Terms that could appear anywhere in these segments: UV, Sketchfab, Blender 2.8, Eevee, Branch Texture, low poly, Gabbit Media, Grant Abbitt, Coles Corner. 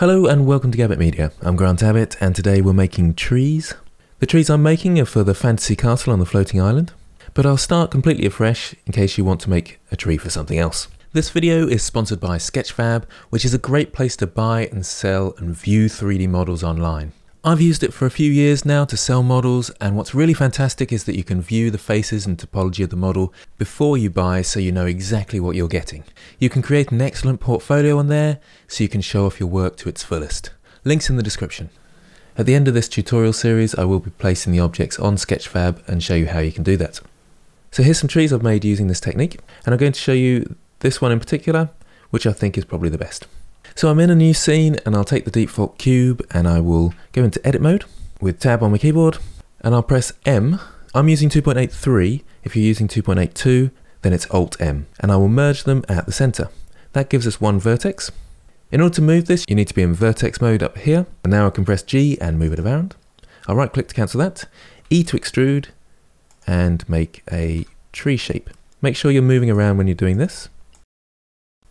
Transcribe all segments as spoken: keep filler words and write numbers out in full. Hello and welcome to Gabbit Media. I'm Grant Abbitt and today we're making trees. The trees I'm making are for the fantasy castle on the floating island, but I'll start completely afresh in case you want to make a tree for something else. This video is sponsored by Sketchfab, which is a great place to buy and sell and view three D models online. I've used it for a few years now to sell models, and what's really fantastic is that you can view the faces and topology of the model before you buy, so you know exactly what you're getting. You can create an excellent portfolio on there so you can show off your work to its fullest. Links in the description. At the end of this tutorial series I will be placing the objects on Sketchfab and show you how you can do that. So here's some trees I've made using this technique, and I'm going to show you this one in particular, which I think is probably the best. So I'm in a new scene and I'll take the default cube and I will go into edit mode with tab on my keyboard and I'll press M. I'm using two point eight three, if you're using two point eight two then it's Alt M, and I will merge them at the center. That gives us one vertex. In order to move this you need to be in vertex mode up here, and now I can press G and move it around. I'll right click to cancel that, E to extrude and make a tree shape. Make sure you're moving around when you're doing this.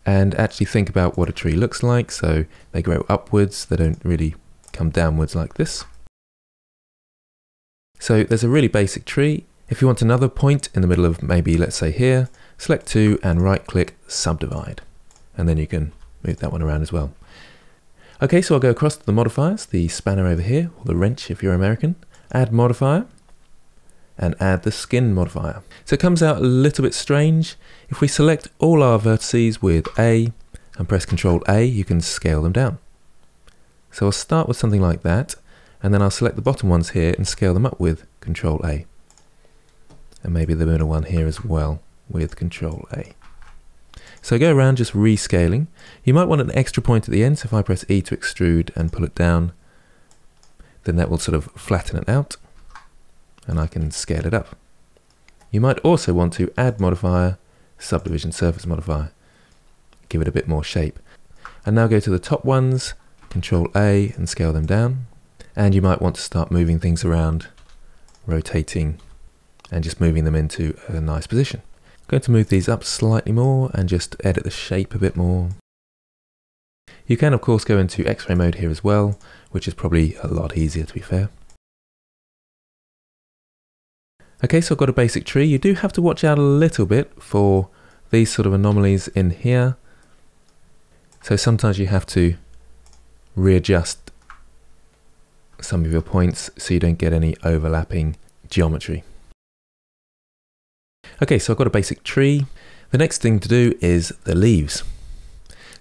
And actually think about what a tree looks like, so they grow upwards, they don't really come downwards like this. So there's a really basic tree. If you want another point in the middle of, maybe let's say here, select two and right click subdivide, and then you can move that one around as well. Okay, so I'll go across to the modifiers, the spanner over here, or the wrench if you're American, add modifier, and add the skin modifier. So it comes out a little bit strange. If we select all our vertices with A and press Control A, you can scale them down. So I'll start with something like that, and then I'll select the bottom ones here and scale them up with Control A. And maybe the middle one here as well with Control A. So go around just rescaling. You might want an extra point at the end, so if I press E to extrude and pull it down, then that will sort of flatten it out, and I can scale it up. You might also want to add modifier, subdivision surface modifier, give it a bit more shape. And now go to the top ones, Control A and scale them down. And you might want to start moving things around, rotating and just moving them into a nice position. I'm going to move these up slightly more and just edit the shape a bit more. You can of course go into X-ray mode here as well, which is probably a lot easier to be fair. Okay, so I've got a basic tree. You do have to watch out a little bit for these sort of anomalies in here. So sometimes you have to readjust some of your points so you don't get any overlapping geometry. Okay, so I've got a basic tree. The next thing to do is the leaves.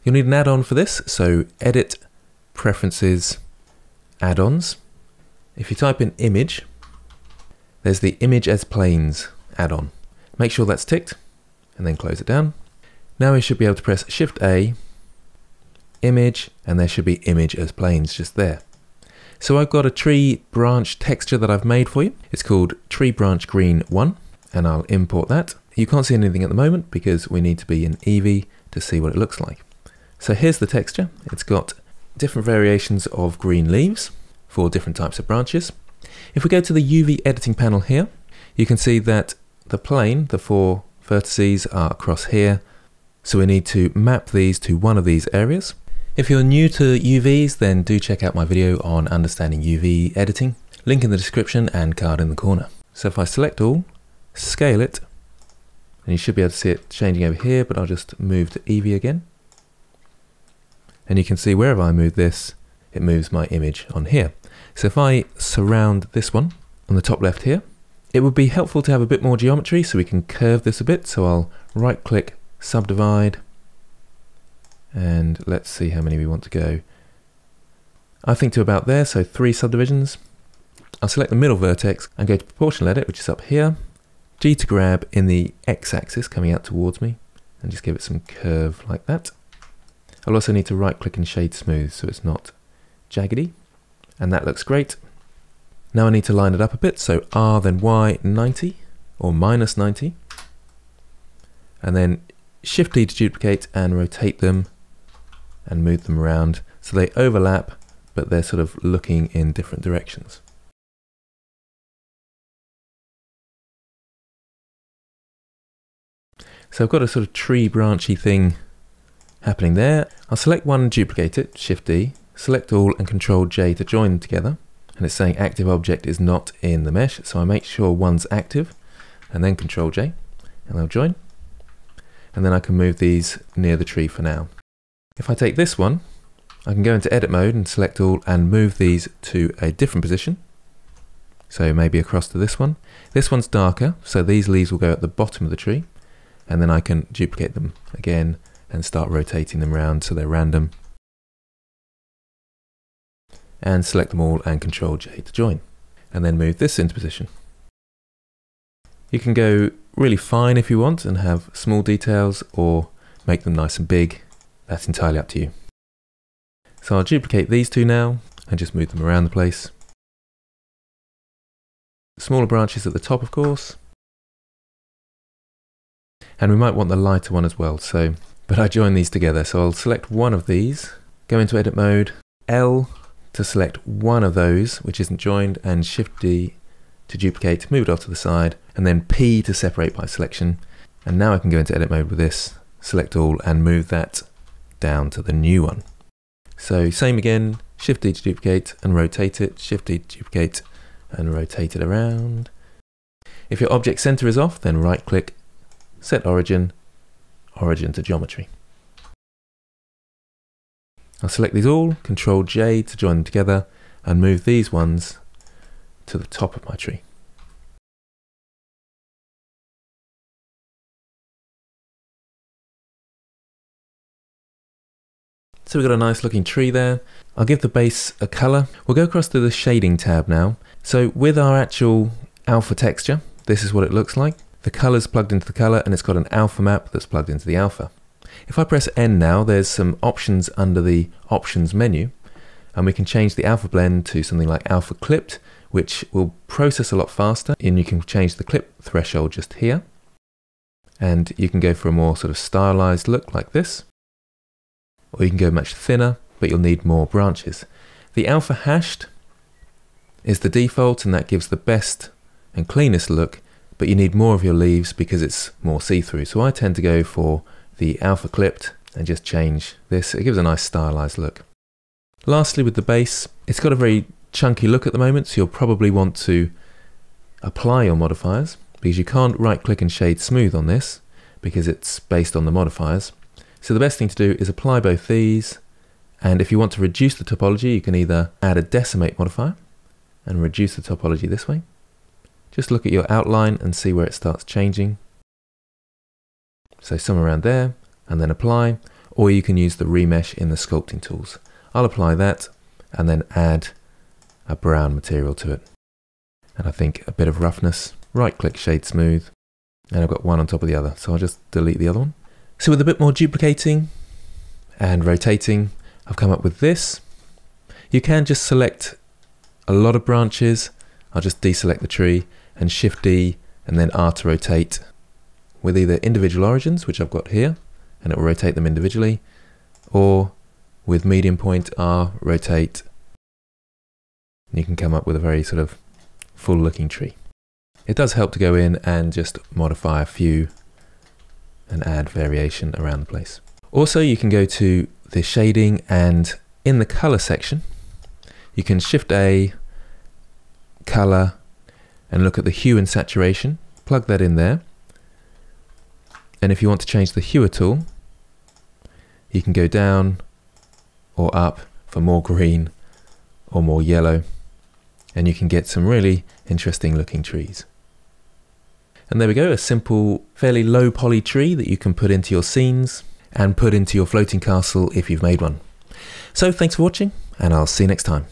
You'll need an add-on for this, so edit, preferences, add-ons. If you type in image, there's the Image as Planes add-on. Make sure that's ticked and then close it down. Now we should be able to press Shift A, Image, and there should be Image as Planes just there. So I've got a tree branch texture that I've made for you. It's called Tree Branch Green one, and I'll import that. You can't see anything at the moment because we need to be in Eevee to see what it looks like. So here's the texture. It's got different variations of green leaves for different types of branches. If we go to the U V editing panel here, you can see that the plane, the four vertices, are across here, so we need to map these to one of these areas. If you're new to U Vs, then do check out my video on understanding U V editing, link in the description and card in the corner. So if I select all, scale it, and you should be able to see it changing over here, but I'll just move to Eevee again. And you can see wherever I move this, it moves my image on here. So if I surround this one on the top left here, it would be helpful to have a bit more geometry so we can curve this a bit. So I'll right click, subdivide, and let's see how many we want to go. I think to about there, so three subdivisions. I'll select the middle vertex and go to proportional edit, which is up here. G to grab in the X-axis coming out towards me and just give it some curve like that. I'll also need to right click and shade smooth so it's not jaggedy. And that looks great. Now I need to line it up a bit, so R then Y ninety, or minus ninety, and then Shift D to duplicate and rotate them and move them around so they overlap but they're sort of looking in different directions. So I've got a sort of tree branchy thing happening there. I'll select one and duplicate it, Shift D, Select all and Control J to join them together, and it's saying active object is not in the mesh, so I make sure one's active and then Control J and they'll join, and then I can move these near the tree for now. If I take this one, I can go into edit mode and select all and move these to a different position, so maybe across to this one. This one's darker, so these leaves will go at the bottom of the tree, and then I can duplicate them again and start rotating them around so they're random, and select them all and Control J to join, and then move this into position. You can go really fine if you want and have small details, or make them nice and big. That's entirely up to you. So I'll duplicate these two now and just move them around the place. Smaller branches at the top, of course, and we might want the lighter one as well, so, but I join these together, so I'll select one of these, go into edit mode, L to select one of those which isn't joined, and Shift D to duplicate, move it off to the side, and then P to separate by selection. And now I can go into edit mode with this, select all and move that down to the new one. So same again, Shift D to duplicate and rotate it, Shift D to duplicate and rotate it around. If your object center is off, then right click, set origin, origin to geometry. I'll select these all, Control J to join them together, and move these ones to the top of my tree. So we've got a nice looking tree there. I'll give the base a color. We'll go across to the shading tab now. So with our actual alpha texture, this is what it looks like. The color's plugged into the color, and it's got an alpha map that's plugged into the alpha. If I press N now, there's some options under the options menu, and we can change the alpha blend to something like alpha clipped, which will process a lot faster, and you can change the clip threshold just here. And you can go for a more sort of stylized look like this, or you can go much thinner, but you'll need more branches. The alpha hashed is the default, and that gives the best and cleanest look, but you need more of your leaves because it's more see-through. So I tend to go for the alpha clipped and just change this. It gives a nice stylized look. Lastly, with the base, it's got a very chunky look at the moment, so you'll probably want to apply your modifiers, because you can't right click and shade smooth on this because it's based on the modifiers. So the best thing to do is apply both these, and if you want to reduce the topology, you can either add a decimate modifier and reduce the topology this way. Just look at your outline and see where it starts changing. So somewhere around there, and then apply, or you can use the remesh in the sculpting tools. I'll apply that and then add a brown material to it. And I think a bit of roughness, right click, shade smooth, and I've got one on top of the other. So I'll just delete the other one. So with a bit more duplicating and rotating, I've come up with this. You can just select a lot of branches. I'll just deselect the tree and Shift D and then R to rotate with either individual origins, which I've got here, and it will rotate them individually, or with medium point R, rotate, and you can come up with a very sort of full looking tree. It does help to go in and just modify a few and add variation around the place. Also, you can go to the shading, and in the color section, you can Shift A, color, and look at the hue and saturation, plug that in there. And if you want to change the hue at all, you can go down or up for more green or more yellow, and you can get some really interesting looking trees. And there we go, a simple, fairly low poly tree that you can put into your scenes and put into your floating castle if you've made one. So thanks for watching, and I'll see you next time.